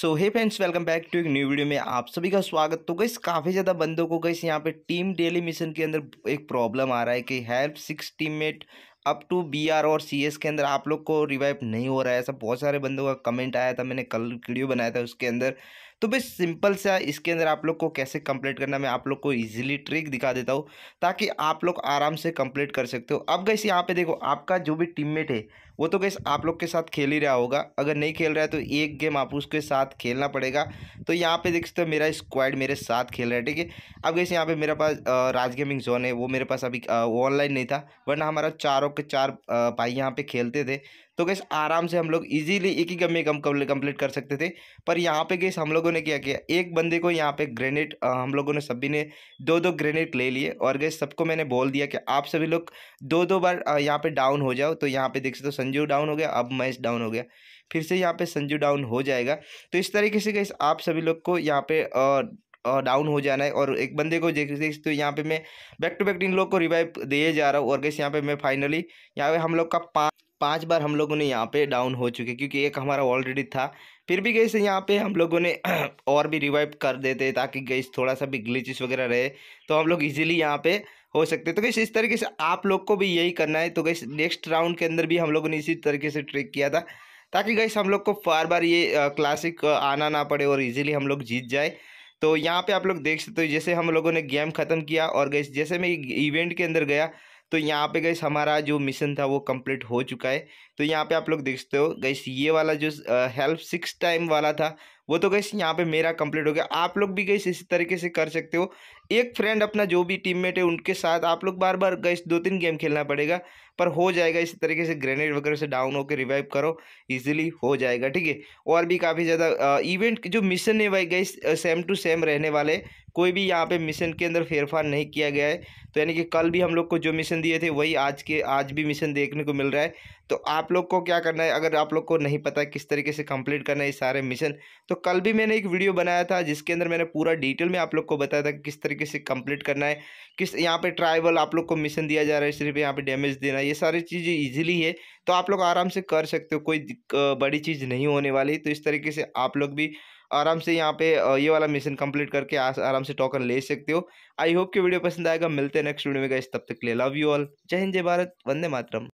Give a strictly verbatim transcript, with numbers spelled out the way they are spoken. So hey friends, welcome back to एक new video में आप सभी का स्वागत। तो गाइस काफ़ी ज़्यादा बंदों को गाइस यहाँ पे टीम डेली मिशन के अंदर एक प्रॉब्लम आ रहा है कि help six teammate up to B R और सी एस के अंदर आप लोग को रिवाइव नहीं हो रहा है। ऐसा बहुत सारे बंदों का कमेंट आया था, मैंने कल वीडियो बनाया था उसके अंदर। तो बस सिंपल सा इसके अंदर आप लोग को कैसे कंप्लीट करना मैं आप लोग को इजीली ट्रिक दिखा देता हूँ ताकि आप लोग आराम से कंप्लीट कर सकते हो। अब गाइस यहाँ पे देखो, आपका जो भी टीममेट है वो तो गाइस आप लोग के साथ खेल ही रहा होगा। अगर नहीं खेल रहा है तो एक गेम आप उसके साथ खेलना पड़ेगा। तो यहाँ पे देख सकते हो मेरा स्क्वाड मेरे साथ खेल रहा है, ठीक है। अब गाइस यहाँ पे मेरे पास राज गेमिंग जोन है, वो मेरे पास अभी ऑनलाइन नहीं था, वरना हमारा चारों के चार भाई यहाँ पे खेलते थे। तो गाइस आराम से हम लोग इजीली एक ही गेम में कम कंप्लीट कर सकते थे। पर यहाँ पे गाइस हम लोगों ने क्या किया, एक बंदे को यहाँ पे ग्रेनेड हम लोगों ने सभी ने दो दो ग्रेनेड ले लिए और गाइस सबको मैंने बोल दिया कि आप सभी लोग दो दो बार यहाँ पे डाउन हो जाओ। तो यहाँ पे देख सकते हो संजू डाउन हो गया, अब मैच डाउन हो गया, फिर से यहाँ पे संजू डाउन हो जाएगा। तो इस तरीके से गाइस आप सभी लोग को यहाँ पे डाउन हो जाना है। और एक बंदे को देख देख तो यहाँ पे मैं बैक टू बैक इन लोग को रिवाइव दिए जा रहा हूँ। और गाइस यहाँ पे मैं फाइनली यहाँ पे हम लोग का पाँच पांच बार हम लोगों ने यहाँ पे डाउन हो चुके, क्योंकि एक हमारा ऑलरेडी था। फिर भी गाइस यहाँ पे हम लोगों ने और भी रिवाइव कर देते ताकि गाइस थोड़ा सा भी ग्लिचेस वगैरह रहे तो हम लोग इजीली यहाँ पे हो सकते। तो गाइस इस तरीके से आप लोग को भी यही करना है। तो गाइस नेक्स्ट राउंड के अंदर भी हम लोगों ने इसी तरीके से ट्रिक किया था ताकि गाइस हम लोग को बार बार ये क्लासिक आना ना पड़े और ईजिली हम लोग जीत जाए। तो यहाँ पे आप लोग देख सकते हो जैसे हम लोगों ने गेम ख़त्म किया और गाइस जैसे मैं इवेंट के अंदर गया तो यहाँ पे गाइस हमारा जो मिशन था वो कंप्लीट हो चुका है। तो यहाँ पे आप लोग देख सकते हो गाइस ये वाला जो हेल्प सिक्स टाइम वाला था वो तो गाइस यहाँ पे मेरा कंप्लीट हो गया। आप लोग भी गाइस इसी तरीके से कर सकते हो। एक फ्रेंड अपना जो भी टीममेट है उनके साथ आप लोग बार बार गाइस दो तीन गेम खेलना पड़ेगा, पर हो जाएगा। इसी तरीके से ग्रेनेड वगैरह से डाउन होकर रिवाइव करो, इजीली हो जाएगा, ठीक है। और भी काफ़ी ज़्यादा इवेंट जो मिशन है भाई गाइस सेम टू सेम रहने वाले, कोई भी यहाँ पे मिशन के अंदर फेरफार नहीं किया गया है। तो यानी कि कल भी हम लोग को जो मिशन दिए थे वही आज के आज भी मिशन देखने को मिल रहा है। तो आप लोग को क्या करना है, अगर आप लोग को नहीं पता किस तरीके से कंप्लीट करना है सारे मिशन, तो कल भी मैंने एक वीडियो बनाया था जिसके अंदर मैंने पूरा डिटेल में आप लोग को बताया था कि किस तरीके से कंप्लीट करना है। किस यहाँ पे ट्राइबल आप लोग को मिशन दिया जा रहा है, सिर्फ यहाँ पे डैमेज देना, ये सारी चीज़ इजीली है। तो आप लोग आराम से कर सकते हो, कोई बड़ी चीज़ नहीं होने वाली। तो इस तरीके से आप लोग भी आराम से यहाँ पे ये वाला मिशन कंप्लीट करके आराम से टोकन ले सकते हो। आई होप कि वीडियो पसंद आएगा। मिलते हैं नेक्स्ट वीडियो में गाइस, तब तक के लिए लव यू ऑल। जय हिंद, जय भारत, वंदे मातरम।